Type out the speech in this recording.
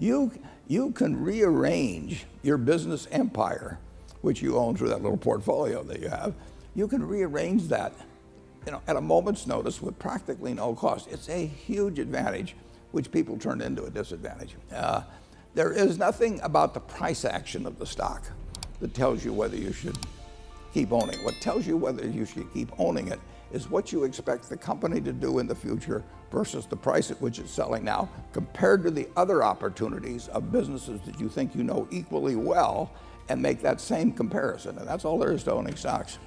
You can rearrange your business empire, which you own through that little portfolio that you have. You can rearrange that, you know, at a moment's notice with practically no cost. It's a huge advantage, which people turn into a disadvantage. There is nothing about the price action of the stock that tells you whether you should keep owning it. What tells you whether you should keep owning it is what you expect the company to do in the future versus the price at which it's selling now, compared to the other opportunities of businesses that you think you know equally well, and make that same comparison. And that's all there is to owning stocks.